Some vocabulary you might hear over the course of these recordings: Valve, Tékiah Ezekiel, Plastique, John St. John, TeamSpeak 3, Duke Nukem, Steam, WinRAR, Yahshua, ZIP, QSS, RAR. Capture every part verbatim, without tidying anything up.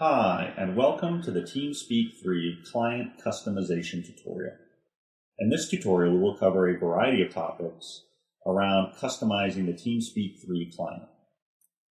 Hi, and welcome to the TeamSpeak three Client Customization Tutorial. In this tutorial, we will cover a variety of topics around customizing the TeamSpeak three client.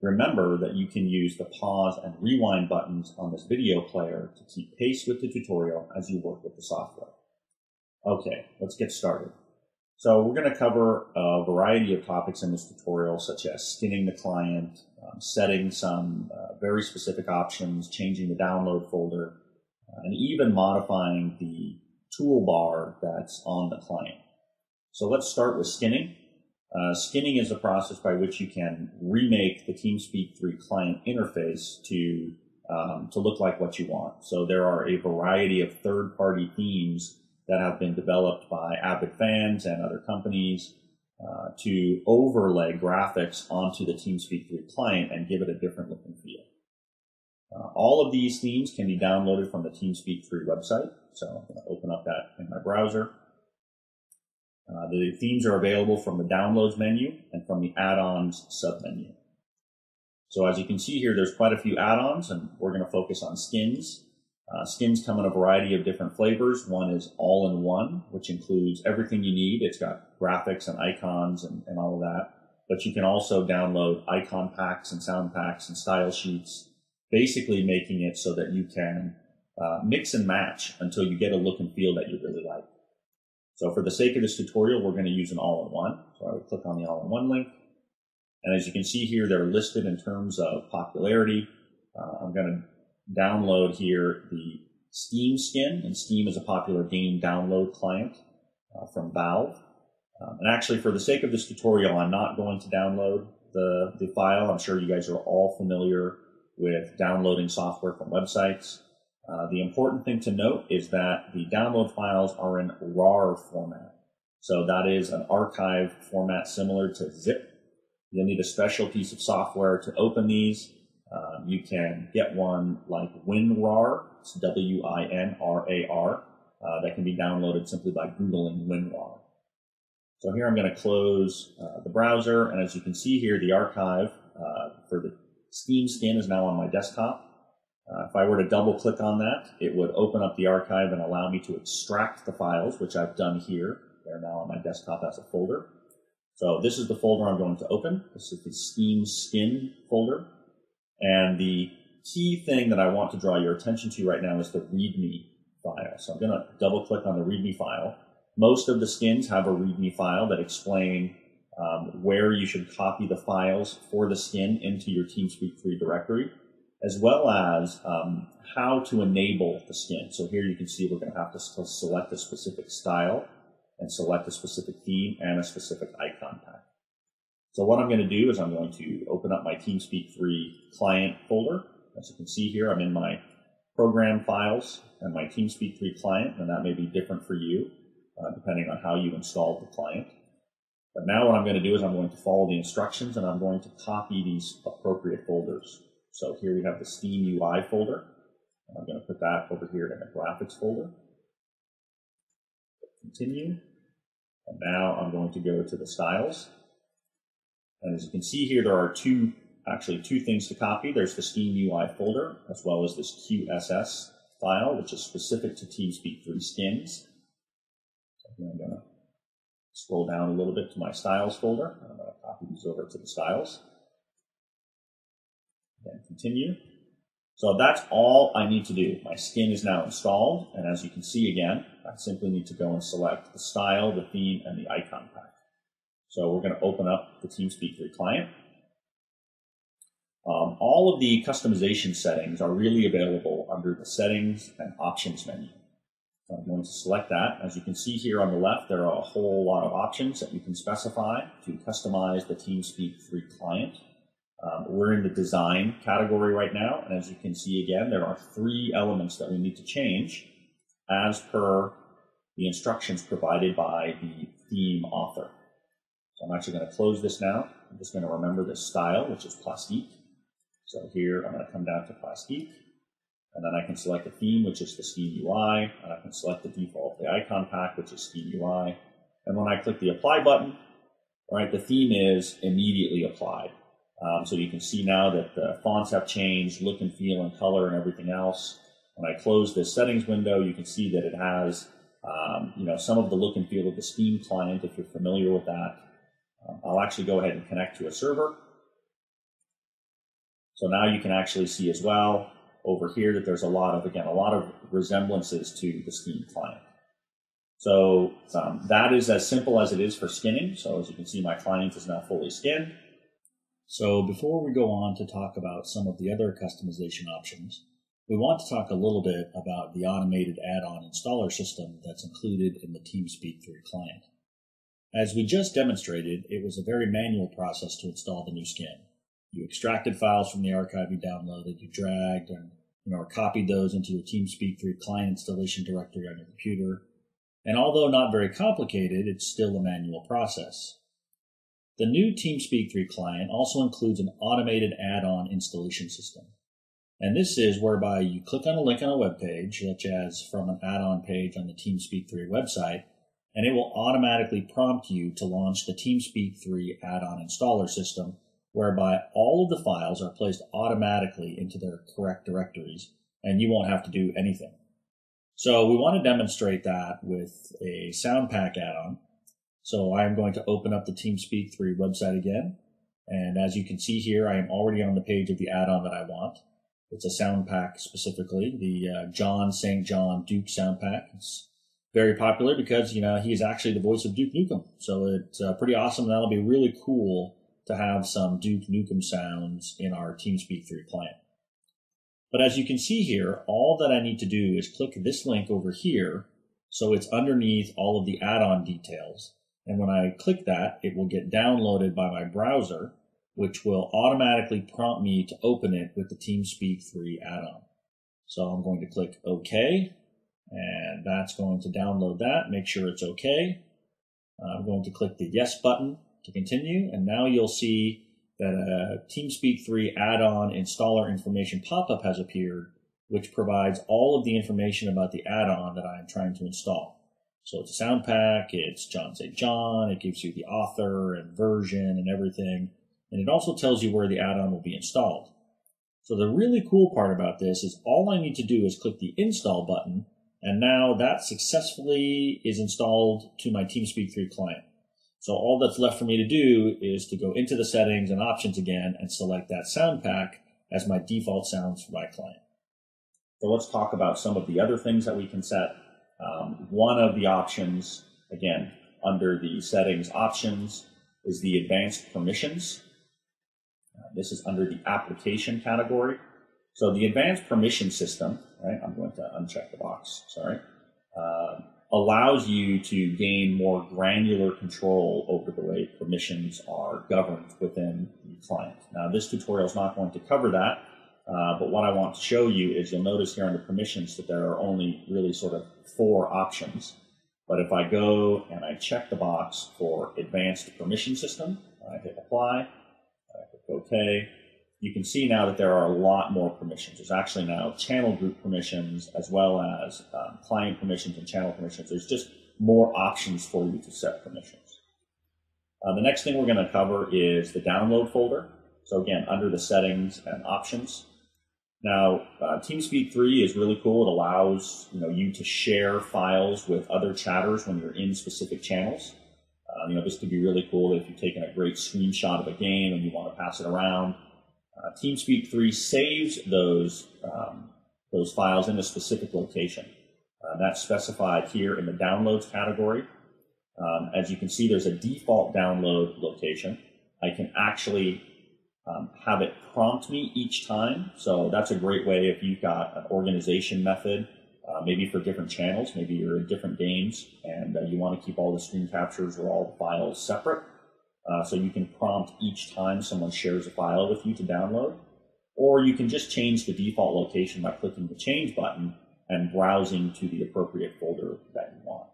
Remember that you can use the pause and rewind buttons on this video player to keep pace with the tutorial as you work with the software. Okay, let's get started. So we're going to cover a variety of topics in this tutorial, such as skinning the client, um, setting some uh, very specific options, changing the download folder, uh, and even modifying the toolbar that's on the client. So let's start with skinning. Uh, skinning is a process by which you can remake the TeamSpeak three client interface to, um, to look like what you want. So there are a variety of third-party themes that have been developed by avid fans and other companies uh, to overlay graphics onto the TeamSpeak three client and give it a different look and feel. Uh, all of these themes can be downloaded from the TeamSpeak three website. So I'm going to open up that in my browser. Uh, the themes are available from the Downloads menu and from the Add-ons submenu. So as you can see here, there's quite a few add-ons, and we're going to focus on skins. Uh, skins come in a variety of different flavors. One is all-in-one, which includes everything you need. It's got graphics and icons and, and all of that. But you can also download icon packs and sound packs and style sheets, basically making it so that you can uh, mix and match until you get a look and feel that you really like. So for the sake of this tutorial, we're going to use an all-in-one. So I would click on the all-in-one link. And as you can see here, they're listed in terms of popularity. Uh, I'm going to download here the Steam skin, and Steam is a popular game download client uh, from Valve. Um, and actually, for the sake of this tutorial, I'm not going to download the, the file. I'm sure you guys are all familiar with downloading software from websites. Uh, the important thing to note is that the download files are in RAR format. So that is an archive format similar to ZIP. You'll need a special piece of software to open these. Um, you can get one like WinRAR, it's W I N R A R, uh, that can be downloaded simply by Googling WinRAR. So here I'm going to close uh, the browser, and as you can see here, the archive uh, for the Steam skin is now on my desktop. Uh, if I were to double click on that, it would open up the archive and allow me to extract the files, which I've done here. They're now on my desktop as a folder. So this is the folder I'm going to open. This is the Steam skin folder. And the key thing that I want to draw your attention to right now is the README file. So I'm going to double click on the README file. Most of the skins have a README file that explain um, where you should copy the files for the skin into your TeamSpeak three directory, as well as um, how to enable the skin. So here you can see we're going to have to select a specific style and select a specific theme and a specific icon pack. So what I'm going to do is I'm going to open up my TeamSpeak three client folder. As you can see here, I'm in my program files and my TeamSpeak three client, and that may be different for you uh, depending on how you installed the client. But now what I'm going to do is I'm going to follow the instructions, and I'm going to copy these appropriate folders. So here we have the Steam U I folder, and I'm going to put that over here in the graphics folder. Continue. And now I'm going to go to the styles. And as you can see here, there are two, actually two things to copy. There's the Steam U I folder, as well as this Q S S file, which is specific to TeamSpeak three skins. So here I'm going to scroll down a little bit to my styles folder. I'm going to copy these over to the styles. Then continue. So that's all I need to do. My skin is now installed. And as you can see again, I simply need to go and select the style, the theme, and the icon pack. So we're going to open up the TeamSpeak three client. Um, all of the customization settings are really available under the Settings and Options menu. So I'm going to select that. As you can see here on the left, there are a whole lot of options that you can specify to customize the TeamSpeak three client. Um, we're in the Design category right now, and as you can see again, there are three elements that we need to change as per the instructions provided by the theme author. I'm actually going to close this now. I'm just going to remember this style, which is Plastique. So here I'm going to come down to Plastique, and then I can select the theme, which is the Steam U I, and I can select the default, the icon pack, which is Steam U I. And when I click the Apply button, right, the theme is immediately applied. Um, so you can see now that the fonts have changed, look and feel and color and everything else. When I close this settings window, you can see that it has um, you know, some of the look and feel of the Steam client, if you're familiar with that. Um, I'll actually go ahead and connect to a server. So now you can actually see as well over here that there's a lot of, again, a lot of resemblances to the Steam client. So um, that is as simple as it is for skinning. So as you can see, my client is now fully skinned. So before we go on to talk about some of the other customization options, we want to talk a little bit about the automated add-on installer system that's included in the TeamSpeak three client. As we just demonstrated, it was a very manual process to install the new skin. You extracted files from the archive you downloaded, you dragged and you know, copied those into your TeamSpeak three client installation directory on your computer. And although not very complicated, it's still a manual process. The new TeamSpeak three client also includes an automated add-on installation system. And this is whereby you click on a link on a web page, such as from an add-on page on the TeamSpeak three website, and it will automatically prompt you to launch the TeamSpeak three add-on installer system, whereby all of the files are placed automatically into their correct directories, and you won't have to do anything. So we want to demonstrate that with a sound pack add-on. So I'm going to open up the TeamSpeak three website again. And as you can see here, I am already on the page of the add-on that I want. It's a sound pack specifically, the uh, John Saint John Duke sound pack. It's very popular because, you know, he's actually the voice of Duke Nukem. So it's uh, pretty awesome. That'll be really cool to have some Duke Nukem sounds in our TeamSpeak three client. But as you can see here, all that I need to do is click this link over here, so it's underneath all of the add-on details. And when I click that, it will get downloaded by my browser, which will automatically prompt me to open it with the TeamSpeak three add-on. So I'm going to click OK, and that's going to download that, make sure it's OK. I'm going to click the Yes button to continue, and now you'll see that a TeamSpeak three add-on installer information pop-up has appeared, which provides all of the information about the add-on that I'm trying to install. So it's a sound pack, it's John Saint John, it gives you the author and version and everything, and it also tells you where the add-on will be installed. So the really cool part about this is all I need to do is click the install button, and now that successfully is installed to my TeamSpeak three client. So all that's left for me to do is to go into the settings and options again and select that sound pack as my default sounds for my client. So let's talk about some of the other things that we can set. Um, one of the options, again, under the settings options, is the advanced permissions. Uh, this is under the application category. So the advanced permission system, right, I'm going to uncheck the box, sorry. Uh, allows you to gain more granular control over the way permissions are governed within the client. Now, this tutorial is not going to cover that, uh, but what I want to show you is you'll notice here under permissions that there are only really sort of four options. But if I go and I check the box for advanced permission system, I hit apply, I click OK, you can see now that there are a lot more permissions. There's actually now channel group permissions as well as um, client permissions and channel permissions. There's just more options for you to set permissions. Uh, the next thing we're going to cover is the download folder. So again, under the settings and options. Now, uh, TeamSpeak three is really cool. It allows you know you to share files with other chatters when you're in specific channels. Uh, you know, this could be really cool if you've taken a great screenshot of a game and you want to pass it around. Uh, TeamSpeak three saves those, um, those files in a specific location. Uh, that's specified here in the downloads category. Um, as you can see, there's a default download location. I can actually um, have it prompt me each time. So that's a great way if you've got an organization method, uh, maybe for different channels, maybe you're in different games, and uh, you want to keep all the screen captures or all the files separate. Uh, so you can prompt each time someone shares a file with you to download, or you can just change the default location by clicking the change button and browsing to the appropriate folder that you want.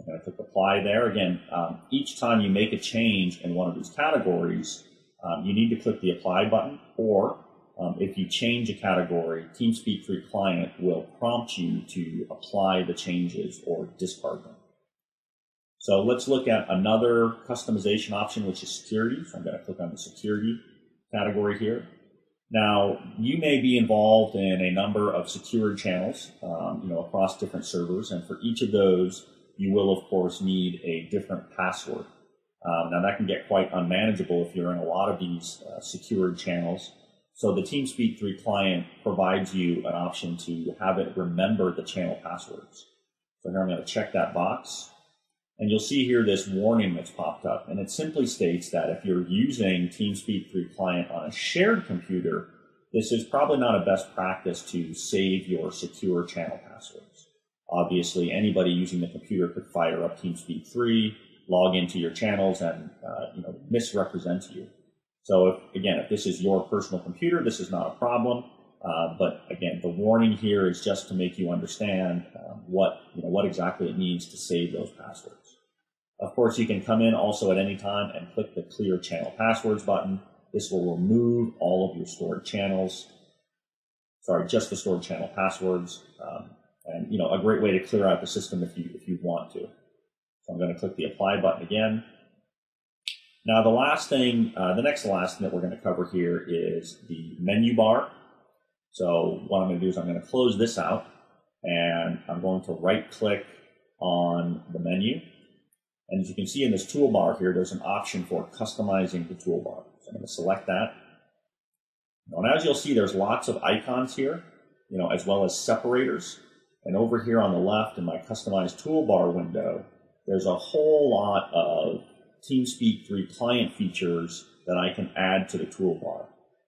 I'm going to click apply there. Again, um, each time you make a change in one of these categories, um, you need to click the apply button, or um, if you change a category, TeamSpeak three client will prompt you to apply the changes or discard them. So let's look at another customization option, which is security. So I'm going to click on the security category here. Now, you may be involved in a number of secured channels, um, you know, across different servers, and for each of those, you will, of course, need a different password. Um, now, that can get quite unmanageable if you're in a lot of these uh, secured channels. So the TeamSpeak three client provides you an option to have it remember the channel passwords. So here I'm going to check that box, and you'll see here this warning that's popped up, and it simply states that if you're using TeamSpeak three client on a shared computer, this is probably not a best practice to save your secure channel passwords. Obviously, anybody using the computer could fire up TeamSpeak three, log into your channels, and uh, you know, misrepresent you. So if, again, if this is your personal computer, this is not a problem. Uh, but again, the warning here is just to make you understand uh, what, you know, what exactly it means to save those passwords. Of course, you can come in also at any time and click the Clear Channel Passwords button. This will remove all of your stored channels, sorry, just the stored channel passwords. Um, and, you know, a great way to clear out the system if you, if you want to. So I'm going to click the Apply button again. Now, the last thing, uh, the next last thing that we're going to cover here is the menu bar. So what I'm going to do is I'm going to close this out, and I'm going to right-click on the menu. And as you can see in this toolbar here, there's an option for customizing the toolbar. So I'm going to select that. Now, and as you'll see, there's lots of icons here, you know, as well as separators. And over here on the left in my customized toolbar window, there's a whole lot of TeamSpeak three client features that I can add to the toolbar.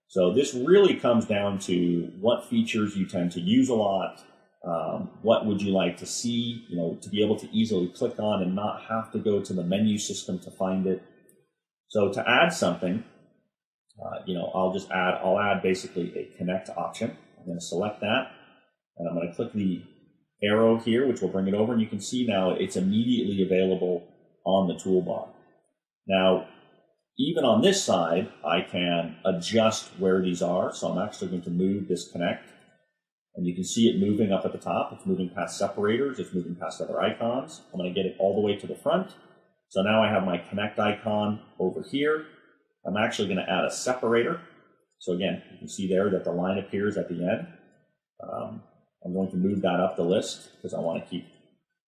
So this really comes down to what features you tend to use a lot, um, what would you like to see, you know, to be able to easily click on and not have to go to the menu system to find it. So to add something, uh, you know, I'll just add, I'll add basically a connect option. I'm going to select that, and I'm going to click the arrow here, which will bring it over, and you can see now it's immediately available on the toolbar. Now, even on this side, I can adjust where these are. So I'm actually going to move this connect, and you can see it moving up at the top. It's moving past separators. It's moving past other icons. I'm going to get it all the way to the front. So now I have my connect icon over here. I'm actually going to add a separator. So again, you can see there that the line appears at the end. Um, I'm going to move that up the list because I want to keep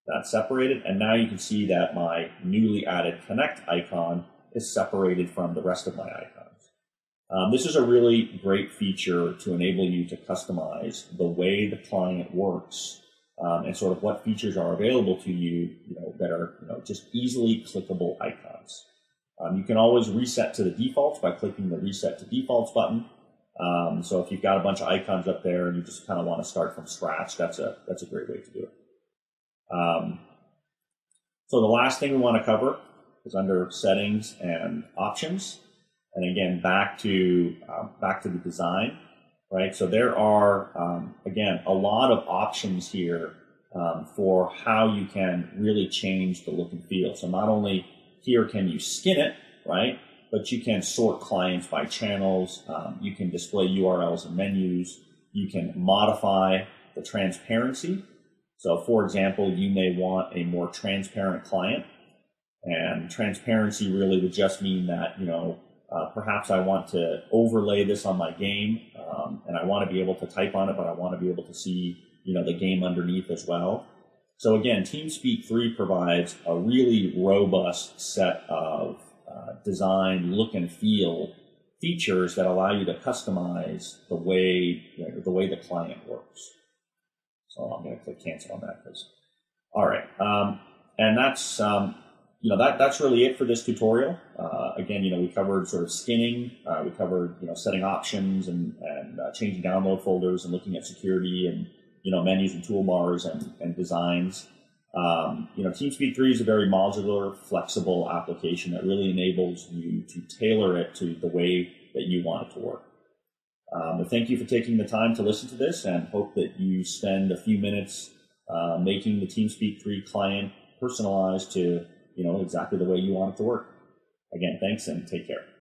that separated. And now you can see that my newly added connect icon is separated from the rest of my icons. Um, this is a really great feature to enable you to customize the way the client works, um, and sort of what features are available to you, you know, that are, you know, just easily clickable icons. Um, you can always reset to the defaults by clicking the Reset to Defaults button. Um, so if you've got a bunch of icons up there and you just kind of want to start from scratch, that's a, that's a great way to do it. Um, so the last thing we want to cover is under Settings and Options, and again back to uh, back to the design, right? So there are um, again a lot of options here um, for how you can really change the look and feel. So not only here can you skin it, right, but you can sort clients by channels. Um, you can display U R Ls and menus. You can modify the transparency. So for example, you may want a more transparent client. And transparency really would just mean that, you know, uh, perhaps I want to overlay this on my game, um, and I want to be able to type on it, but I want to be able to see, you know, the game underneath as well. So again, TeamSpeak three provides a really robust set of uh, design, look and feel features that allow you to customize the way, you know, the way the client works. So I'm going to click cancel on that. Because, all right, um, and that's. Um, You know, that, that's really it for this tutorial. Uh, again, you know, we covered sort of skinning, uh, we covered, you know, setting options and, and uh, changing download folders and looking at security and, you know, menus and toolbars and, and designs. Um, you know, TeamSpeak three is a very modular, flexible application that really enables you to tailor it to the way that you want it to work. Um, but thank you for taking the time to listen to this, and hope that you spend a few minutes uh, making the TeamSpeak three client personalized to, you know, exactly the way you want it to work. Again, thanks, and take care.